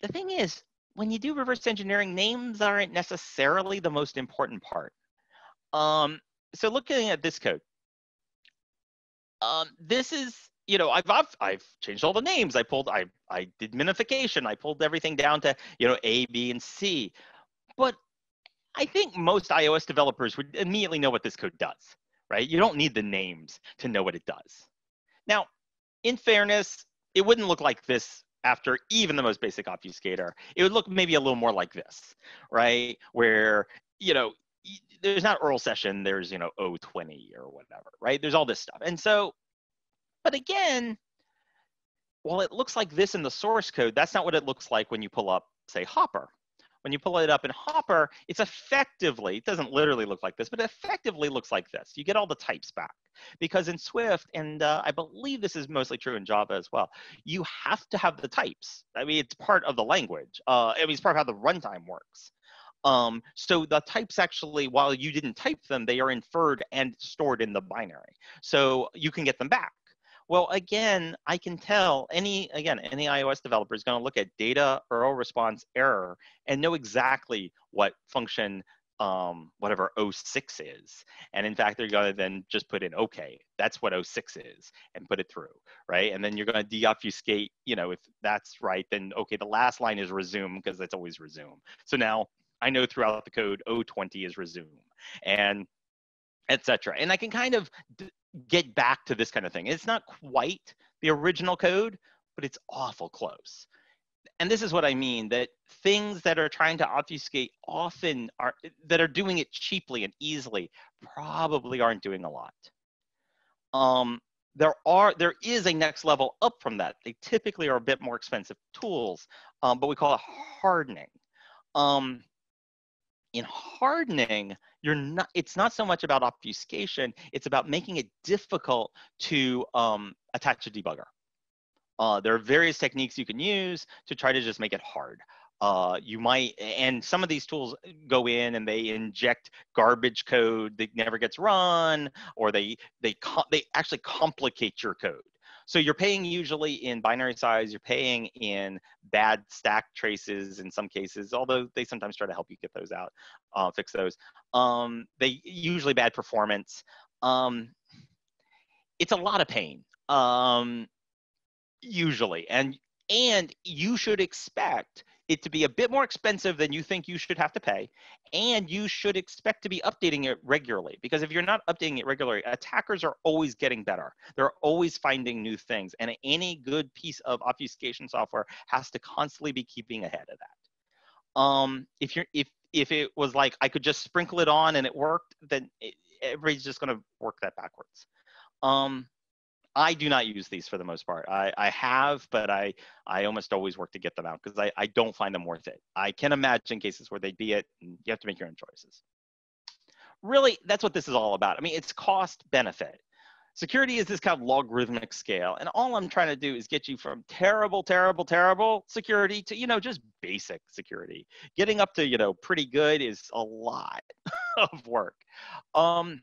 The thing is, when you do reverse engineering, names aren't necessarily the most important part. Um, so looking at this code, um, this is, you know, I've, I've, I've changed all the names. I pulled, I, I did minification. I pulled everything down to, you know, A, B, and C. But I think most iOS developers would immediately know what this code does, right? You don't need the names to know what it does. Now, in fairness, it wouldn't look like this after even the most basic obfuscator. It would look maybe a little more like this, right? Where, you know, there's not U R L session, there's, you know, O twenty or whatever, right? There's all this stuff. And so, but again, while it looks like this in the source code, that's not what it looks like when you pull up, say, Hopper. When you pull it up in Hopper, it's effectively, it doesn't literally look like this, but it effectively looks like this. You get all the types back. Because in Swift, and uh, I believe this is mostly true in Java as well, you have to have the types. I mean, it's part of the language. Uh, I mean, it's part of how the runtime works. Um, so the types actually, while you didn't type them, they are inferred and stored in the binary. So you can get them back. Well, again, I can tell any, again, any iOS developer is going to look at data, U R L response, error, and know exactly what function, um, whatever O six is. And in fact, they're going to then just put in, okay, that's what O six is, and put it through, right? And then you're going to deobfuscate, you know, if that's right, then, okay, the last line is resume, because that's always resume. So now I know throughout the code, O twenty is resume, and et cetera. And I can kind of get back to this kind of thing. It's not quite the original code, but it's awful close. And this is what I mean, that things that are trying to obfuscate often are, that are doing it cheaply and easily, probably aren't doing a lot. Um, there are, there is a next level up from that. They typically are a bit more expensive tools, um, but we call it hardening. Um, In hardening, you're not, it's not so much about obfuscation, it's about making it difficult to um, attach a debugger. Uh, there are various techniques you can use to try to just make it hard. Uh, you might, and some of these tools go in and they inject garbage code that never gets run, or they, they, they actually complicate your code. So you're paying usually in binary size, you're paying in bad stack traces in some cases, although they sometimes try to help you get those out, uh, fix those. Um, they usually bad performance. Um, it's a lot of pain, um, usually. And, and you should expect it to be a bit more expensive than you think you should have to pay. And you should expect to be updating it regularly, because if you're not updating it regularly, attackers are always getting better. They're always finding new things. And any good piece of obfuscation software has to constantly be keeping ahead of that. Um, if, you're, if, if it was like, I could just sprinkle it on and it worked, then it, everybody's just gonna work that backwards. Um, I do not use these for the most part. I, I have, but I, I almost always work to get them out because I, I don't find them worth it. I can imagine cases where they'd be it, and you have to make your own choices. Really, that's what this is all about. I mean, it's cost benefit. Security is this kind of logarithmic scale, and all I'm trying to do is get you from terrible, terrible, terrible security to, you know, just basic security. Getting up to, you know, pretty good is a lot of work. Um,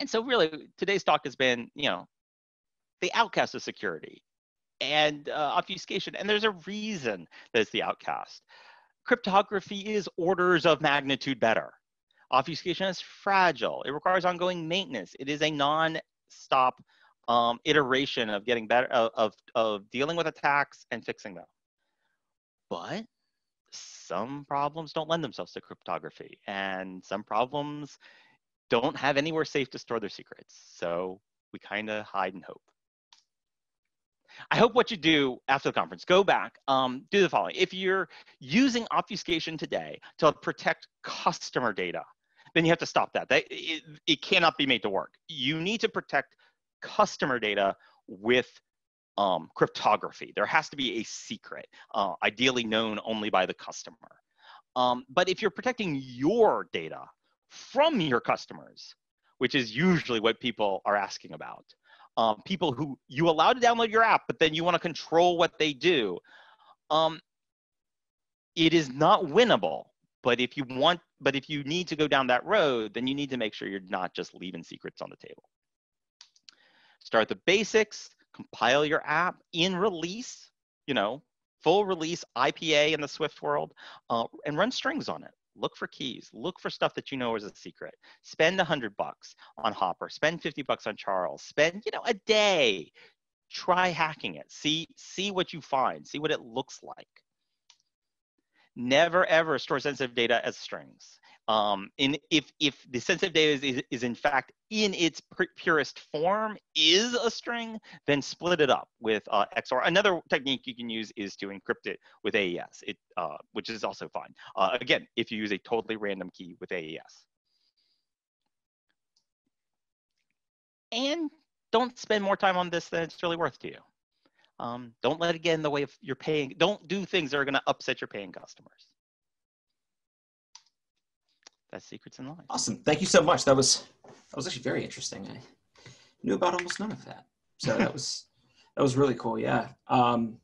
and so really, today's talk has been, you know, the outcast of security and uh, obfuscation. And there's a reason that it's the outcast. Cryptography is orders of magnitude better. Obfuscation is fragile. It requires ongoing maintenance. It is a non-stop um, iteration of getting better, of, of dealing with attacks and fixing them. But some problems don't lend themselves to cryptography, and some problems don't have anywhere safe to store their secrets. So we kind of hide and hope. I hope what you do after the conference, go back, um, do the following. If you're using obfuscation today to protect customer data, then you have to stop that. That it, it cannot be made to work. You need to protect customer data with um, cryptography. There has to be a secret, uh, ideally known only by the customer. Um, but if you're protecting your data from your customers, which is usually what people are asking about, Um, people who you allow to download your app, but then you want to control what they do. Um, it is not winnable, but if you want, but if you need to go down that road, then you need to make sure you're not just leaving secrets on the table. Start the basics, compile your app in release, you know, full release I P A in the Swift world, uh, and run strings on it. Look for keys, look for stuff that you know is a secret. Spend a hundred bucks on Hopper, spend fifty bucks on Charles, spend, you know, a day, try hacking it. See, see what you find, see what it looks like. Never ever store sensitive data as strings. Um, and if, if the sensitive data is, is, is in fact in its purest form is a string, then split it up with uh, X O R. Another technique you can use is to encrypt it with A E S, it, uh, which is also fine. Uh, again, if you use a totally random key with A E S. And don't spend more time on this than it's really worth to you. Um, don't let it get in the way of your paying. Don't do things that are going to upset your paying customers. That's Secrets in Life. Awesome. Thank you so much. That was that was actually very interesting. I knew about almost none of that. So that was that was really cool. Yeah. Um,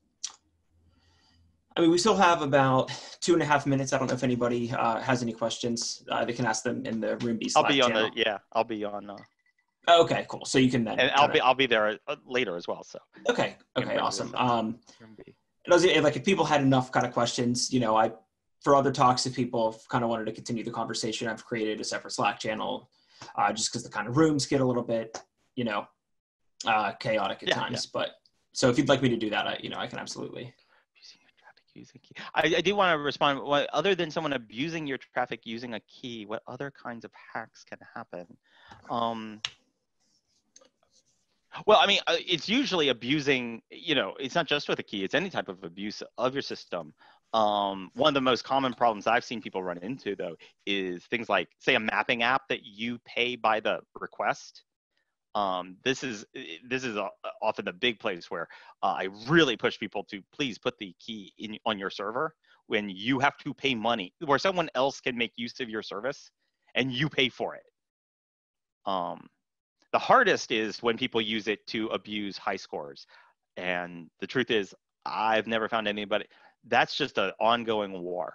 I mean, we still have about two and a half minutes. I don't know if anybody uh, has any questions. Uh, they can ask them in the Room B Slack I'll be on channel. the yeah. I'll be on. Uh... Okay, cool. So you can then. And I'll be, I'll be there later as well. So. Okay. Okay. Awesome. Um, and I was, like, if people had enough kind of questions, you know, I, for other talks, if people kind of wanted to continue the conversation, I've created a separate Slack channel, uh, just because the kind of rooms get a little bit, you know, uh, chaotic at yeah, times. Yeah. But so if you'd like me to do that, I, you know, I can absolutely. I, I do want to respond. Well, other than someone abusing your traffic using a key, what other kinds of hacks can happen? Um, Well, I mean, it's usually abusing, you know, it's not just with a key, it's any type of abuse of your system. Um, one of the most common problems I've seen people run into, though, is things like, say, a mapping app that you pay by the request. Um, this is this is a, often the big place where uh, I really push people to please put the key in on your server when you have to pay money, where someone else can make use of your service and you pay for it. Um, The hardest is when people use it to abuse high scores. And the truth is, I've never found anybody. That's just an ongoing war.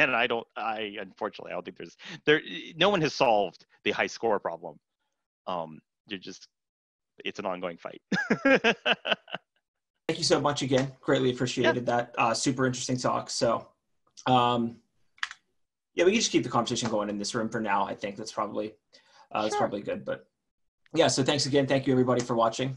And I don't, I, unfortunately, I don't think there's, there, no one has solved the high score problem. Um, you're just, it's an ongoing fight. Thank you so much again. Greatly appreciated yeah. that. Uh, super interesting talk. So, um, yeah, we can just keep the conversation going in this room for now. I think that's probably, uh, sure. that's probably good, but. Yeah, so thanks again. Thank you everybody for watching.